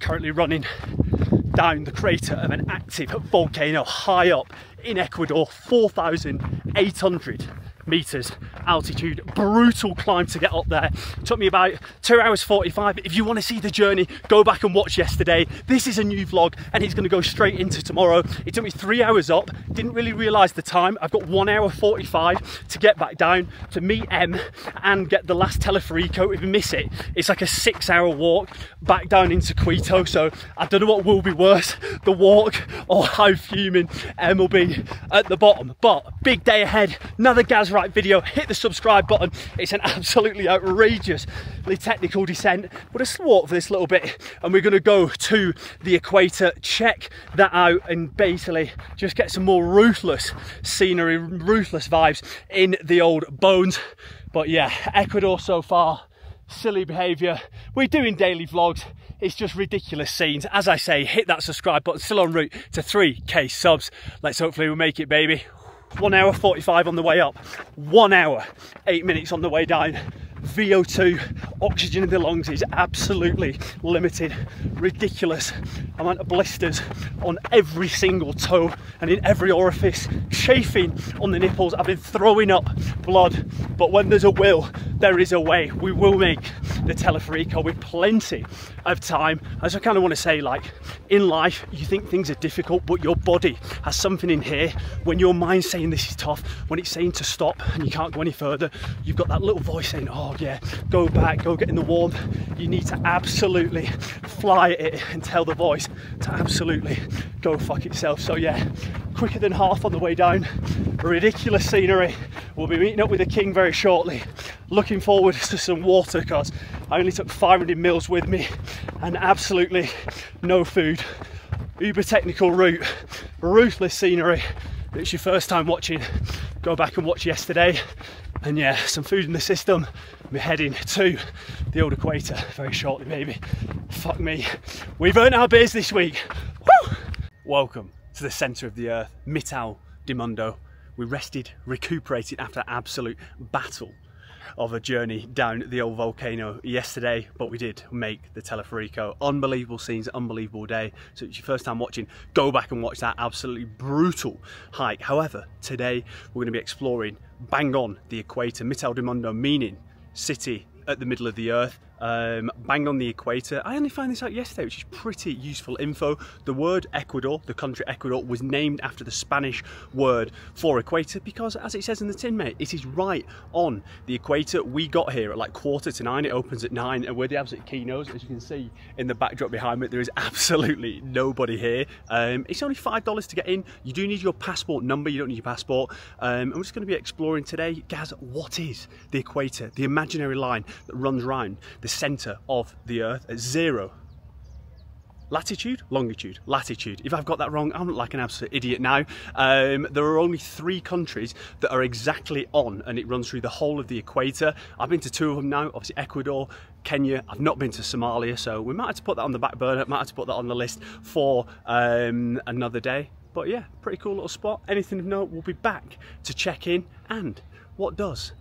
Currently running down the crater of an active volcano high up in Ecuador, 4,800 meters altitude. Brutal climb to get up there. Took me about 2 hours 45. If you want to see the journey, go back and watch yesterday. This is a new vlog and it's going to go straight into tomorrow. It took me 3 hours up, didn't really realize the time. I've got 1 hour 45 to get back down to meet Em and get the last teleferico. If you miss it, it's like a 6 hour walk back down into Quito, so I don't know what will be worse, the walk or how fuming Em will be at the bottom. But big day ahead, another Gaz Right video. Hit the subscribe button. It's an absolutely outrageously technical descent, but a walk for this little bit and we're going to go to the equator, check that out, and basically just get some more ruthless scenery, ruthless vibes in the old bones. But yeah, Ecuador so far, silly behavior. We're doing daily vlogs. It's just ridiculous scenes. As I say, hit that subscribe button. Still en route to 3K subs. Let's hopefully we'll make it, baby. 1 hour 45 on the way up, 1 hour 8 minutes on the way down. VO2, oxygen in the lungs is absolutely limited. Ridiculous amount of blisters on every single toe and in every orifice, chafing on the nipples. I've been throwing up blood, but when there's a will, there is a way. We will make the Teleferico with plenty of time. As I kind of want to say, like, in life, you think things are difficult, but your body has something in here. When your mind's saying this is tough, when it's saying to stop and you can't go any further, you've got that little voice saying, oh yeah, go back, go get in the warmth. You need to absolutely fly it and tell the voice to absolutely go fuck itself. So yeah, quicker than half on the way down. Ridiculous scenery. We'll be meeting up with the king very shortly. Looking forward to some water because I only took 500 mils with me and absolutely no food. Uber technical route, ruthless scenery. If it's your first time watching, go back and watch yesterday. And yeah, some food in the system. We're heading to the old equator very shortly, maybe. Fuck me. We've earned our beers this week. Woo! Welcome to the centre of the earth, Mitad del Mundo. We rested, recuperated after absolute battle of a journey down the old volcano yesterday, but we did make the Teleferico. Unbelievable scenes, unbelievable day. So if it's your first time watching, go back and watch that absolutely brutal hike. However, today we're going to be exploring bang on the equator, Mitad del Mundo, meaning city at the middle of the earth, bang on the equator. I only found this out yesterday, which is pretty useful info. The word Ecuador, the country Ecuador, was named after the Spanish word for equator because, as it says in the tin, mate, it is right on the equator. We got here at like 8:45. It opens at 9 and we're the absolute keynos. As you can see in the backdrop behind me, there is absolutely nobody here. It's only $5 to get in. You do need your passport number. You don't need your passport. I'm just going to be exploring today, Gaz, what is the equator, the imaginary line that runs round the centre of the earth at 0 latitude, longitude, latitude. If I've got that wrong, I'm like an absolute idiot now. There are only 3 countries that are exactly on, and it runs through the whole of the equator. I've been to 2 of them now, obviously Ecuador, Kenya. I've not been to Somalia, so we might have to put that on the back burner, might have to put that on the list for another day. But yeah, pretty cool little spot. Anything of note, we'll be back to check in. And what does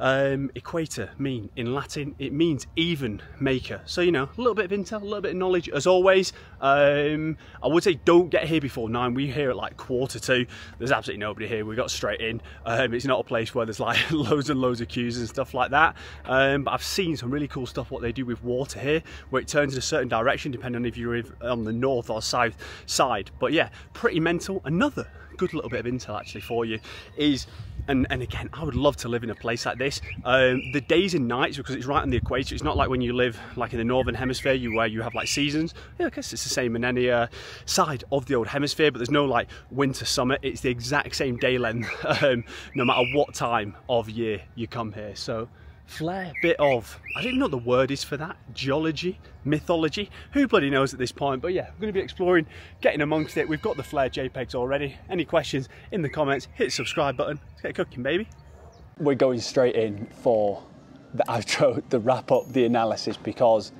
equator mean in Latin? It means even maker. So, you know, a little bit of intel, a little bit of knowledge as always. I would say don't get here before 9. We're here at like 1:45. There's absolutely nobody here. We got straight in. It's not a place where there's like loads and loads of queues and stuff like that. But I've seen some really cool stuff what they do with water here, where it turns in a certain direction depending on if you're on the north or south side. But yeah, pretty mental. Another good little bit of intel actually for you is, and again, I would love to live in a place like this. The days and nights, because it's right on the equator, it's not like when you live like in the northern hemisphere, where you have like seasons. Yeah, I guess it's the same in any side of the old hemisphere, but there's no like winter, summer. It's the exact same day length, no matter what time of year you come here. So flair, bit of, I don't even know what the word is for that, geology, mythology, who bloody knows at this point. But yeah, I'm going to be exploring, getting amongst it. We've got the flair JPEGs already. Any questions in the comments, hit the subscribe button, let's get cooking, baby. We're going straight in for the outro, the wrap up, the analysis, because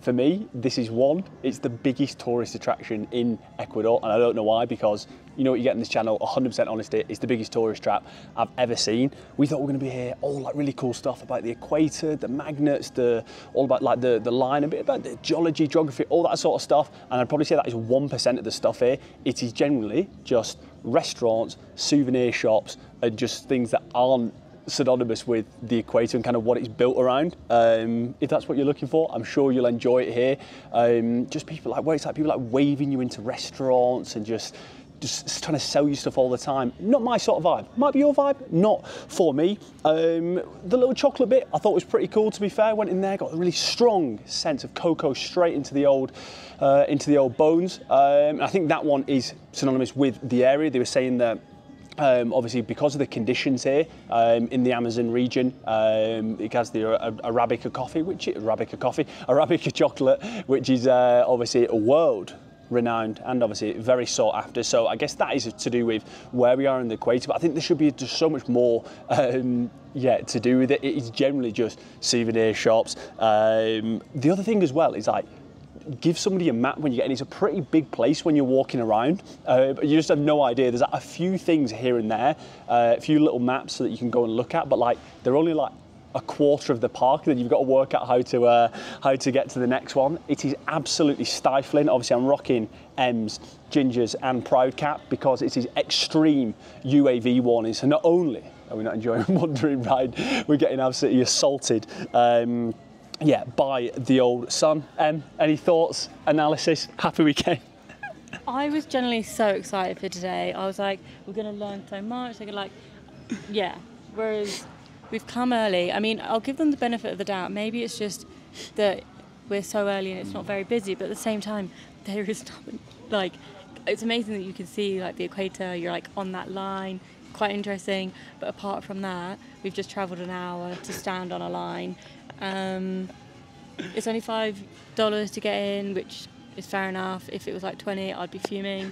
For me, this is one, it's the biggest tourist attraction in Ecuador, and I don't know why, because you know what you get in this channel, 100% honesty, it's the biggest tourist trap I've ever seen. We thought we were gonna be here, all that really cool stuff about the equator, the magnets, all about like the line, a bit about the geology, geography, all that sort of stuff, and I'd probably say that is 1% of the stuff here. It is generally just restaurants, souvenir shops, and just things that aren't synonymous with the equator and kind of what it's built around. If that's what you're looking for, I'm sure you'll enjoy it here. Just people like, where it's like people like waving you into restaurants and just trying to sell you stuff all the time. Not my sort of vibe. Might be your vibe, not for me. The little chocolate bit I thought was pretty cool, to be fair. Went in there, got a really strong sense of cocoa straight into the old bones. I think that one is synonymous with the area. They were saying that obviously, because of the conditions here in the Amazon region, it has the Arabica chocolate, which is obviously a world renowned and obviously very sought after. So I guess that is to do with where we are in the equator, but I think there should be just so much more to do with it. It is generally just souvenir shops. The other thing as well is like, give somebody a map when you get in. It's a pretty big place when you're walking around, but you just have no idea. There's like a few things here and there, a few little maps so that you can go and look at, but like they're only like a quarter of the park, and then you've got to work out how to get to the next one. It is absolutely stifling. Obviously I'm rocking M's, Gingers and Proud Cap because it is extreme UAV warning, so not only are we not enjoying wandering around, we're getting absolutely assaulted by the old sun. Any thoughts, analysis? Happy weekend. I was generally so excited for today. I was like, we're going to learn so much. They're like, yeah. Whereas we've come early. I mean, I'll give them the benefit of the doubt. Maybe it's just that we're so early and it's not very busy. But at the same time, there is nothing. Like, it's amazing that you can see like the equator. You're like on that line. Quite interesting. But apart from that, we've just travelled an hour to stand on a line. It's only $5 to get in, which is fair enough. If it was like 20, I'd be fuming.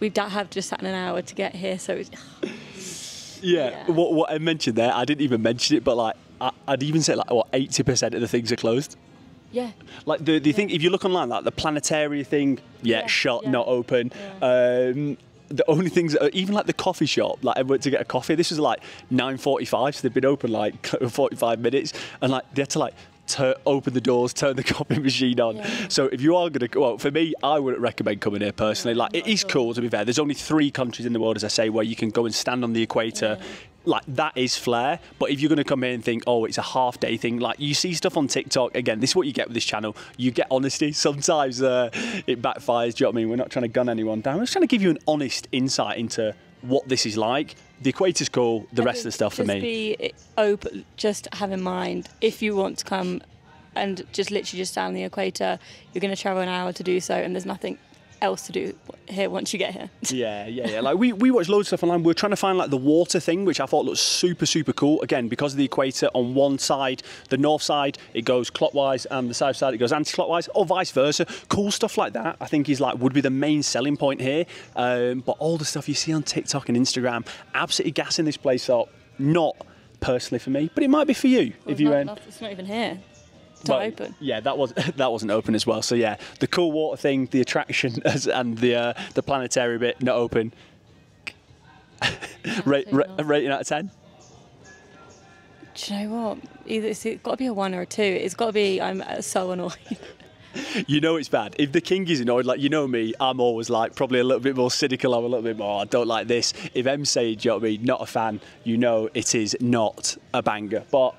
We have just sat in an hour to get here, so it's... Yeah. What I mentioned there, I didn't even mention it, but like, I'd even say like, what, 80% of the things are closed? Yeah. Like the thing, if you look online, like the planetary thing, not open. Yeah. The only things, even like the coffee shop, like I went to get a coffee, this was like 9:45, so they'd been open like 45 minutes, and like they had to like open the doors, turn the coffee machine on. Yeah. So if you are going to, well, for me, I wouldn't recommend coming here personally. Yeah, like it is cool, to be fair. There's only 3 countries in the world, as I say, where you can go and stand on the equator. Yeah. Like that is flair. But if you're going to come here and think, oh, it's a half day thing, like you see stuff on TikTok, again, this is what you get with this channel, you get honesty. Sometimes it backfires, do you know what I mean? We're not trying to gun anyone down, we're just trying to give you an honest insight into what this is like. The equator's cool, the rest of the stuff for me. Just have in mind, if you want to come and just stand on the equator, you're going to travel an hour to do so, and there's nothing else to do here once you get here. Yeah. Like we watch loads of stuff online. We're trying to find like the water thing, which I thought looked super cool. Again, because of the equator, on one side, the north side, it goes clockwise, and the south side it goes anti-clockwise, or vice versa. Cool stuff like that, I think, would be the main selling point here. But all the stuff you see on TikTok and Instagram, absolutely gassing this place up. Not personally for me, but it might be for you if you end. It's not even here. Well, open. Yeah, that wasn't open as well. So yeah, the cool water thing, the attraction, and the planetary bit not open. Rating out of 10. Do you know what? Either it's got to be a 1 or a 2. It's got to be. I'm so annoyed. You know it's bad. If the king is annoyed, like you know me, I'm always like probably a little bit more cynical. I'm a little bit more, I don't like this. If M say, do you know what I mean, not a fan, you know it is not a banger, but.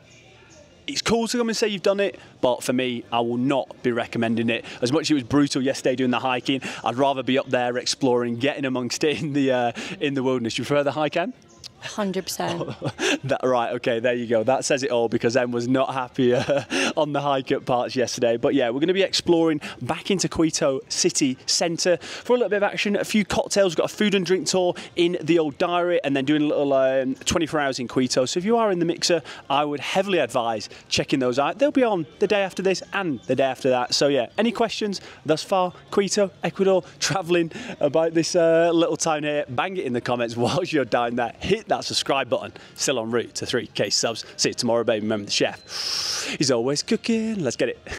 It's cool to come and say you've done it, but for me, I will not be recommending it. As much as it was brutal yesterday doing the hiking, I'd rather be up there exploring, getting amongst it in the wilderness. You prefer the hike, Em? 100%. Right, okay, there you go. That says it all, because Em was not happy on the hike up parts yesterday. But yeah, we're going to be exploring back into Quito city centre for a little bit of action, a few cocktails. We've got a food and drink tour in the old diary, and then doing a little 24 hours in Quito. So if you are in the mixer, I would heavily advise checking those out. They'll be on the day after this and the day after that. So yeah, any questions thus far? Quito, Ecuador, travelling about this little town here, bang it in the comments whilst you're down there. Hit that subscribe button. Still en route to 3K subs. See you tomorrow, baby. Remember, the chef, he's always cooking. Let's get it.